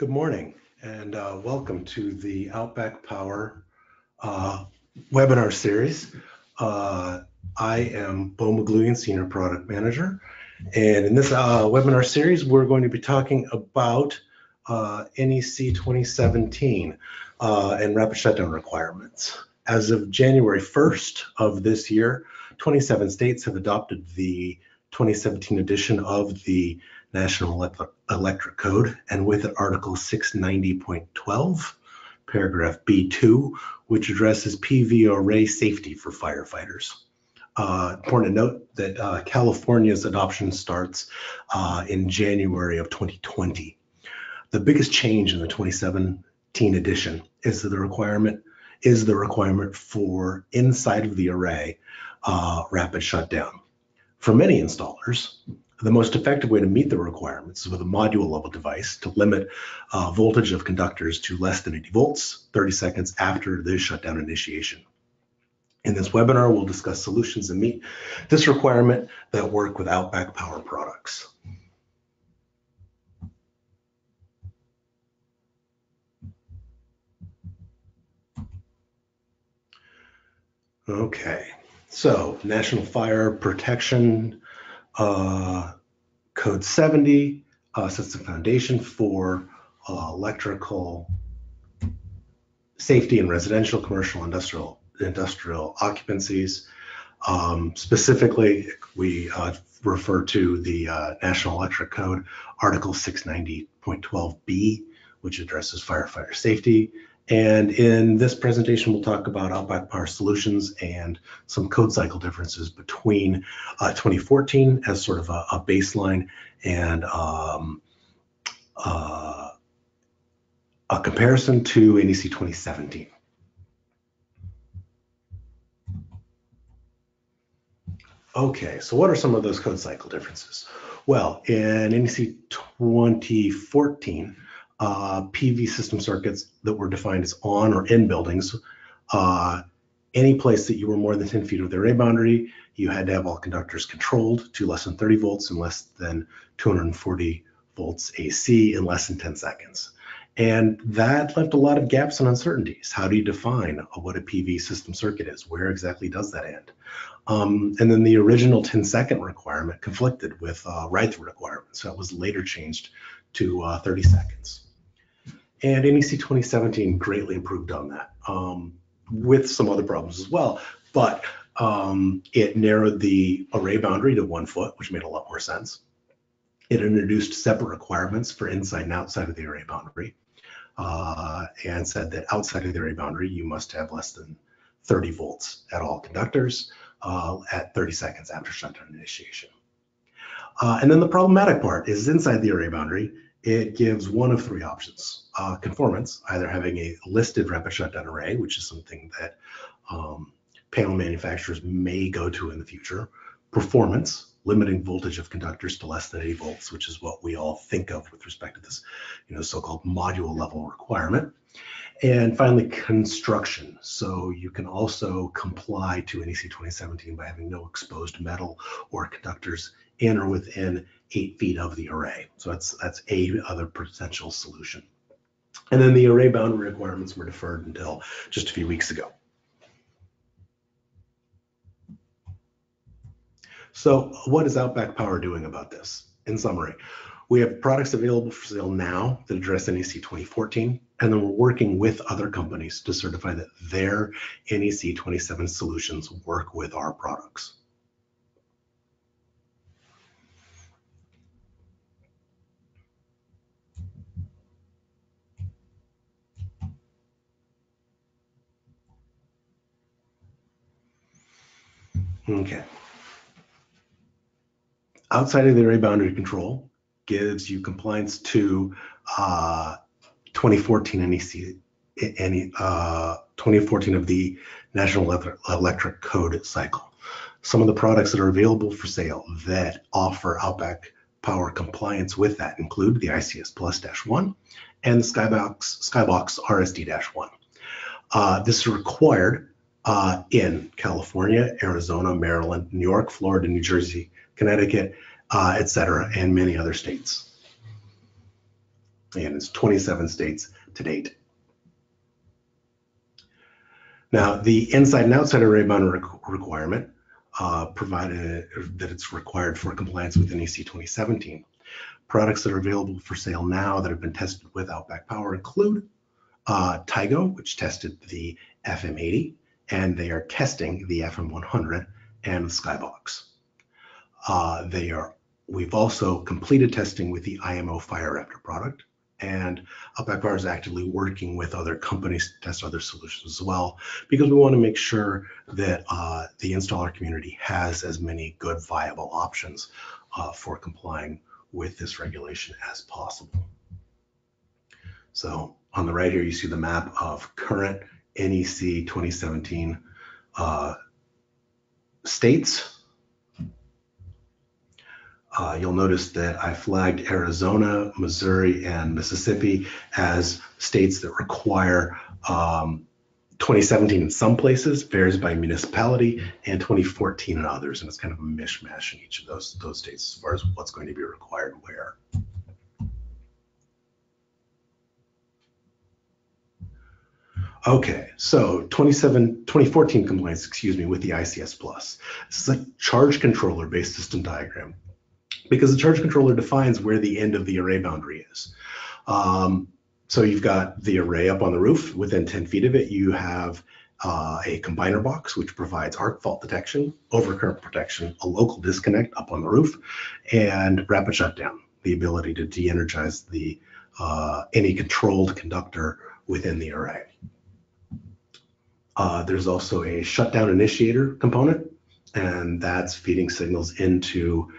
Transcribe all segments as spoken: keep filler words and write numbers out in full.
Good morning and uh, welcome to the Outback Power uh, webinar series. Uh, I am Bo McGluyan, Senior Product Manager, and in this uh, webinar series we're going to be talking about uh, N E C twenty seventeen uh, and rapid shutdown requirements. As of January first of this year, twenty-seven states have adopted the twenty seventeen edition of the National Electric Code, and with it, Article six ninety point twelve, Paragraph B two, which addresses P V array safety for firefighters. Uh, important to note that uh, California's adoption starts uh, in January of twenty twenty. The biggest change in the twenty seventeen edition is the requirement is the requirement for inside of the array uh, rapid shutdown. For many installers, the most effective way to meet the requirements is with a module level device to limit uh, voltage of conductors to less than eighty volts thirty seconds after the shutdown initiation. In this webinar, we'll discuss solutions that meet this requirement that work with Outback Power products. Okay, so National Fire Protection Uh, Code seventy uh, sets the foundation for uh, electrical safety in residential, commercial, industrial, industrial occupancies. Um, specifically, we uh, refer to the uh, National Electric Code, Article six ninety point twelve B, which addresses firefighter safety. And in this presentation, we'll talk about Outback Power solutions and some code cycle differences between uh, twenty fourteen as sort of a, a baseline and um, uh, a comparison to N E C twenty seventeen. Okay, so what are some of those code cycle differences? Well, in N E C twenty fourteen, Uh, P V system circuits that were defined as on or in buildings, uh, any place that you were more than ten feet of the array boundary, you had to have all conductors controlled to less than thirty volts and less than two hundred forty volts A C in less than ten seconds. And that left a lot of gaps and uncertainties. How do you define what a P V system circuit is? Where exactly does that end? Um, and then the original ten second requirement conflicted with uh, ride-through requirements. So it was later changed to uh, thirty seconds. And N E C twenty seventeen greatly improved on that, um, with some other problems as well, but um, it narrowed the array boundary to one foot, which made a lot more sense. It introduced separate requirements for inside and outside of the array boundary, uh, and said that outside of the array boundary, you must have less than thirty volts at all conductors uh, at thirty seconds after shutdown initiation. Uh, and then the problematic part is inside the array boundary, it gives one of three options. Uh, conformance, either having a listed rapid shutdown array, which is something that um, panel manufacturers may go to in the future. Performance, limiting voltage of conductors to less than eighty volts, which is what we all think of with respect to this, you know, so-called module level requirement. And finally, construction. So you can also comply to N E C twenty seventeen by having no exposed metal or conductors in or within eight feet of the array. So that's that's a other potential solution. And then the array boundary requirements were deferred until just a few weeks ago. So what is Outback Power doing about this? In summary, we have products available for sale now that address N E C twenty fourteen, and then we're working with other companies to certify that their N E C twenty seventeen solutions work with our products. Okay. Outside of the array boundary control gives you compliance to uh, twenty fourteen N E C, any uh, twenty fourteen of the National Electric Code cycle. Some of the products that are available for sale that offer Outback Power compliance with that include the I C S Plus one and the Skybox Skybox R S D one. Uh, this is required uh, in California, Arizona, Maryland, New York, Florida, New Jersey, Connecticut, uh, et cetera, and many other states. and it's twenty-seven states to date. Now, the inside and outside array bound re requirement, uh, provided that it's required for compliance with N E C twenty seventeen. Products that are available for sale now that have been tested with Outback Power include uh, TIGO, which tested the F M eighty, and they are testing the F M one hundred and the Skybox. Uh, they are, we've also completed testing with the I M O Fire Raptor product, and Outback Power is actively working with other companies to test other solutions as well, because we want to make sure that uh, the installer community has as many good viable options uh, for complying with this regulation as possible. So on the right here, you see the map of current N E C twenty seventeen uh, states. Uh, you'll notice that I flagged Arizona, Missouri, and Mississippi as states that require um, twenty seventeen in some places, varies by municipality, and twenty fourteen in others, and it's kind of a mishmash in each of those, those states as far as what's going to be required where. Okay, so twenty fourteen compliance, excuse me, with the I C S Plus. This is a charge controller-based system diagram, because the charge controller defines where the end of the array boundary is. Um, so you've got the array up on the roof. Within ten feet of it, you have uh, a combiner box, which provides arc fault detection, overcurrent protection, a local disconnect up on the roof, and rapid shutdown, the ability to de-energize the, uh, any controlled conductor within the array. Uh, there's also a shutdown initiator component, and that's feeding signals into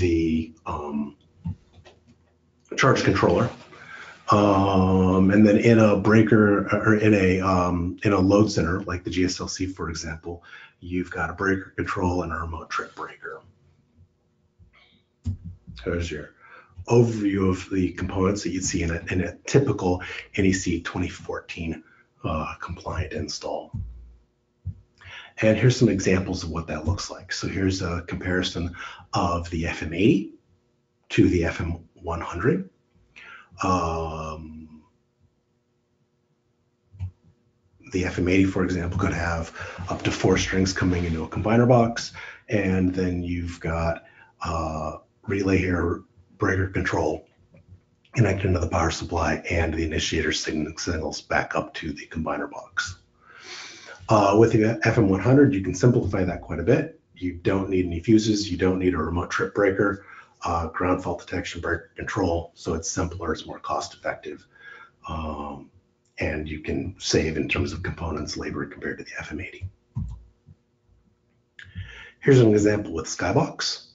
the um, charge controller, um, and then in a breaker or in a um, in a load center like the G S L C, for example, you've got a breaker control and a remote trip breaker. There's your overview of the components that you'd see in a, in a typical N E C twenty fourteen uh, compliant install. And here's some examples of what that looks like. So here's a comparison of the F M eighty to the F M one hundred. Um, the F M eighty, for example, could have up to four strings coming into a combiner box. And then you've got uh, relay here, breaker control, connected into the power supply, and the initiator signals back up to the combiner box. Uh, with the F M one hundred, you can simplify that quite a bit. You don't need any fuses. You don't need a remote trip breaker, uh, ground fault detection, breaker control. So it's simpler, it's more cost effective. Um, and you can save in terms of components, labor compared to the F M eighty. Here's an example with Skybox.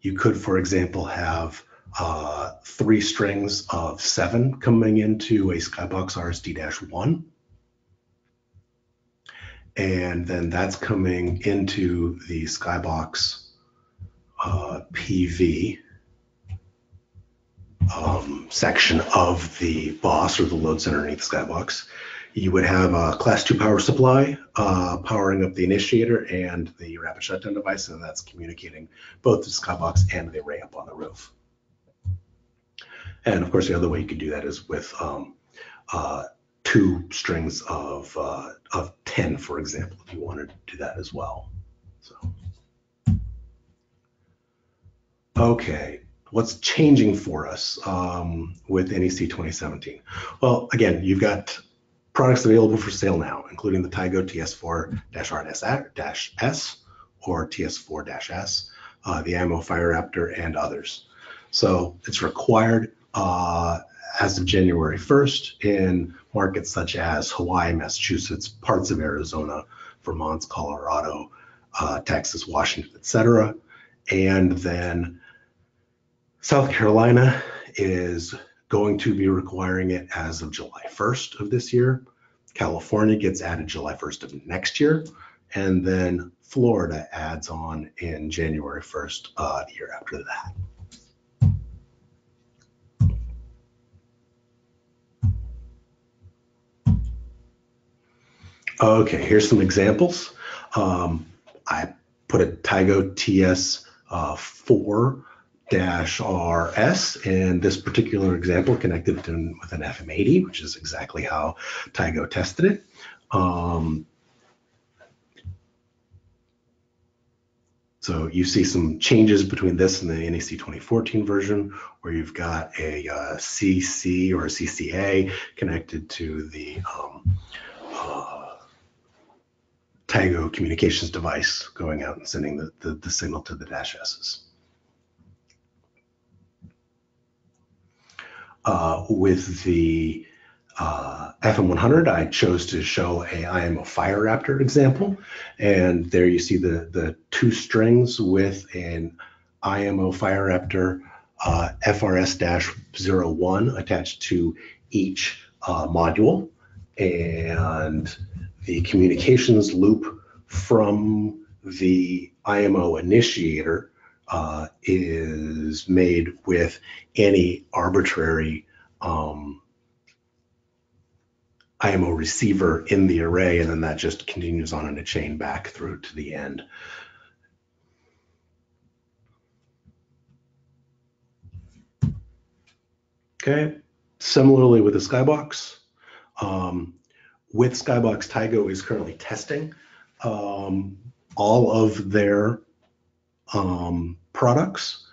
You could, for example, have uh, three strings of seven coming into a Skybox R S D dash one. And then that's coming into the Skybox uh, P V um, section of the boss or the load center underneath the Skybox. You would have a class two power supply uh, powering up the initiator and the rapid shutdown device, and that's communicating both the Skybox and the array up on the roof. And of course, the other way you could do that is with um, uh, two strings of uh, of ten, for example, if you wanted to do that as well. So, okay, what's changing for us um, with N E C twenty seventeen? Well, again, you've got products available for sale now, including the TIGO T S four R S S or T S four S, uh, the I M O Fire Raptor, and others. So it's required uh, as of January first in markets such as Hawaii, Massachusetts, parts of Arizona, Vermont, Colorado, uh, Texas, Washington, et cetera. And then South Carolina is going to be requiring it as of July first of this year. California gets added July first of next year. And then Florida adds on in January first uh, the year after that. Okay, here's some examples. Um, I put a TIGO T S four S T S four R S S, and this particular example connected to, with an F M eighty, which is exactly how TIGO tested it. Um, so you see some changes between this and the N E C twenty fourteen version, where you've got a uh, C C or a C C A connected to the um, uh, TIGO communications device going out and sending the, the, the signal to the dash S's. Uh, with the uh, F M one hundred, I chose to show a I M O Fire Raptor example, and there you see the the two strings with an I M O Fire Raptor uh, F R S dash zero one attached to each uh, module, and the communications loop from the I M O initiator Uh, is made with any arbitrary um, I M O receiver in the array, and then that just continues on in a chain back through to the end. Okay, similarly with the Skybox. Um, with Skybox, TIGO is currently testing um, all of their um, products.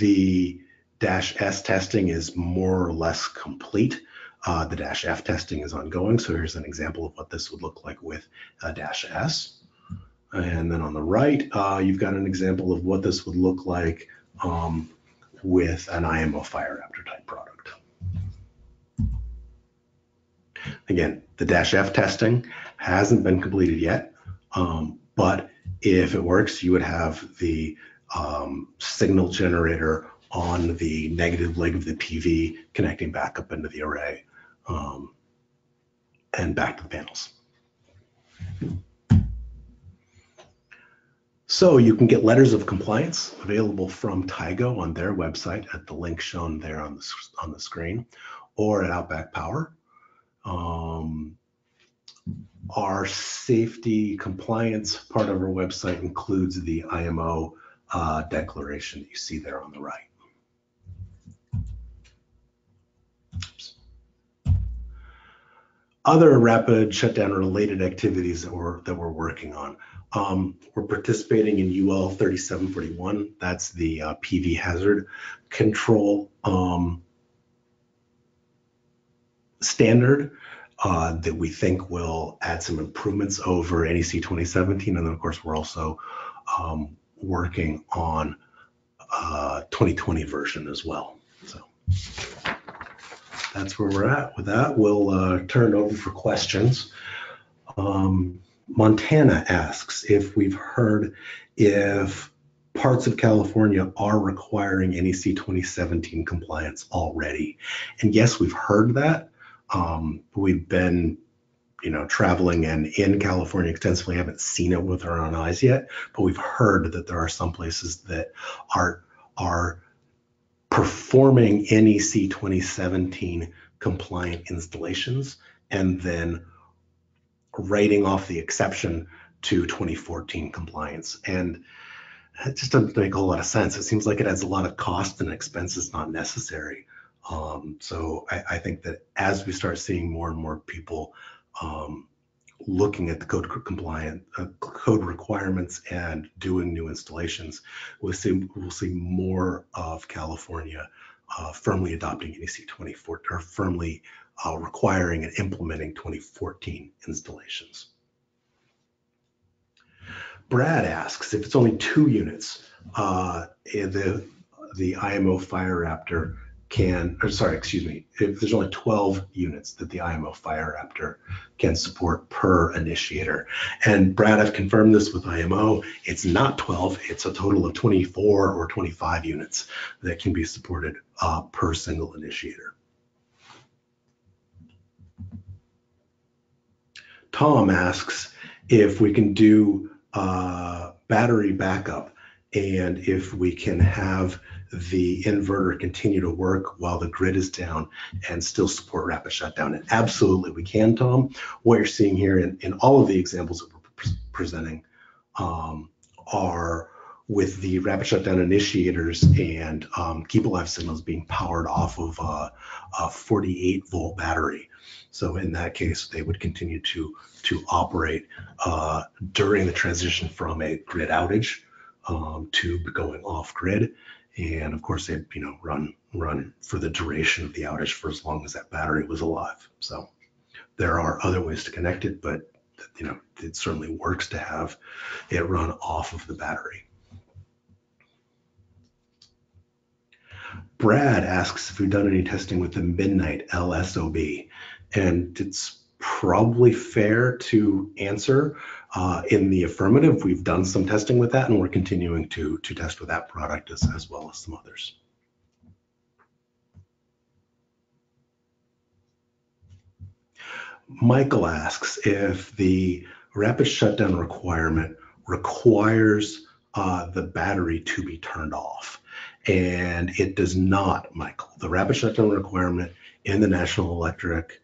The dash S testing is more or less complete. Uh, the dash F testing is ongoing. So here's an example of what this would look like with a dash S. And then on the right, uh, you've got an example of what this would look like um, with an I M O Fire Raptor type product. Again, the dash F testing hasn't been completed yet, um, but if it works, you would have the um, signal generator on the negative leg of the P V connecting back up into the array um, and back to the panels. So you can get letters of compliance available from TIGO on their website at the link shown there on the, on the screen, or at Outback Power. Um, Our safety compliance part of our website includes the I M O uh, declaration that you see there on the right. Oops. Other rapid shutdown related activities that we're, that we're working on. Um, we're participating in U L thirty-seven forty-one. That's the uh, P V hazard control um, standard. Uh, that we think will add some improvements over N E C twenty seventeen, and then of course we're also um, working on uh, twenty twenty version as well. So that's where we're at with that. We'll uh, turn over for questions. Um, Montana asks if we've heard if parts of California are requiring N E C twenty seventeen compliance already, and yes, we've heard that. Um, we've been, you know, traveling and in California extensively, haven't seen it with our own eyes yet, but we've heard that there are some places that are, are performing N E C twenty seventeen compliant installations and then writing off the exception to twenty fourteen compliance. And that just doesn't make a whole lot of sense. It seems like it adds a lot of cost and expenses not necessary. Um, so I, I think that as we start seeing more and more people um, looking at the code compliant uh, code requirements and doing new installations, we'll see we'll see more of California uh, firmly adopting N E C twenty fourteen or firmly uh, requiring and implementing twenty fourteen installations. Brad asks if it's only two units, uh, the the I M O Fire Raptor can, or sorry, excuse me, if there's only twelve units that the I M O Fire Raptor can support per initiator. And Brad, I've confirmed this with I M O, it's not twelve, it's a total of twenty-four or twenty-five units that can be supported uh, per single initiator. Tom asks if we can do uh, battery backup and if we can have the inverter continue to work while the grid is down and still support rapid shutdown. And absolutely we can, Tom. What you're seeing here in, in all of the examples that we're pre presenting um, are with the rapid shutdown initiators and um, keep alive signals being powered off of a, a forty-eight volt battery. So in that case, they would continue to, to operate uh, during the transition from a grid outage um, to going off grid. And of course, they'd you know, run, run for the duration of the outage for as long as that battery was alive. So there are other ways to connect it, but you know, it certainly works to have it run off of the battery. Brad asks if we've done any testing with the Midnight L S O B, and it's probably fair to answer uh, in the affirmative. We've done some testing with that, and we're continuing to, to test with that product as, as well as some others. Michael asks if the rapid shutdown requirement requires uh, the battery to be turned off. And it does not, Michael. The rapid shutdown requirement in the National Electric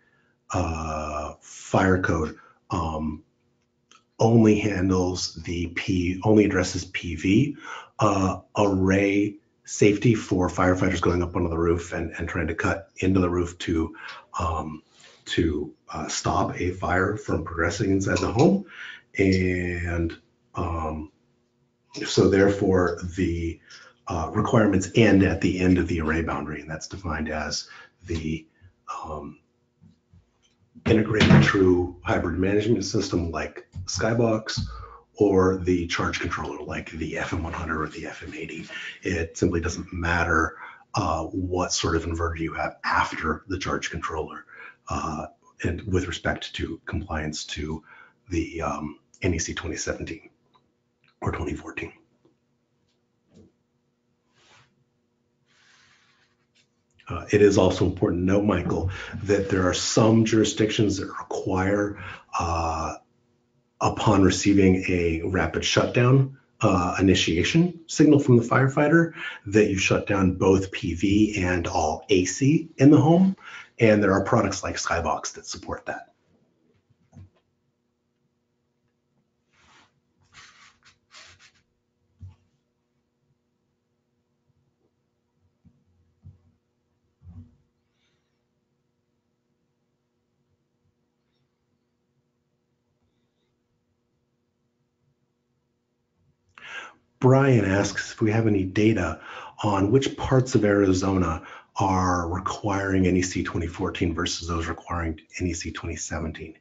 uh, Fire Code um, only handles the P, only addresses P V, uh, array safety for firefighters going up onto the roof and, and trying to cut into the roof to um, to uh, stop a fire from progressing inside the home. And um, so therefore the Uh, requirements end at the end of the array boundary, and that's defined as the um, integrated true hybrid management system like Skybox, or the charge controller like the F M one hundred or the F M eighty. It simply doesn't matter uh, what sort of inverter you have after the charge controller, uh, and with respect to compliance to the um, N E C twenty seventeen or twenty fourteen. Uh, it is also important to note, Michael, that there are some jurisdictions that require, uh, upon receiving a rapid shutdown uh, initiation signal from the firefighter, that you shut down both P V and all A C in the home. And there are products like Skybox that support that. Brian asks if we have any data on which parts of Arizona are requiring N E C twenty fourteen versus those requiring N E C twenty seventeen.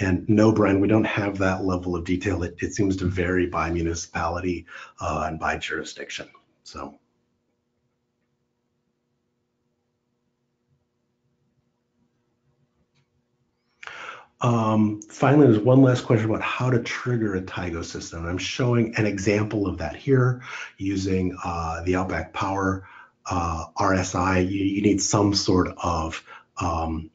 And no, Brian, we don't have that level of detail. It, it seems to vary by municipality uh, and by jurisdiction. So. Um, finally, there's one last question about how to trigger a TIGO system. I'm showing an example of that here using uh, the Outback Power uh, R S I. You, you need some sort of um,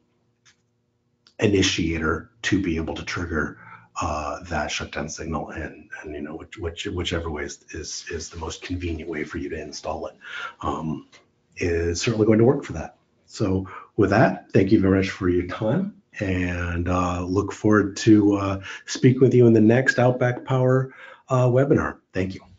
initiator to be able to trigger uh, that shutdown signal, and, and you know, which, which, whichever way is, is, is the most convenient way for you to install it um, is certainly going to work for that. So with that, thank you very much for your time. And uh, look forward to uh, speaking with you in the next Outback Power uh, webinar. Thank you.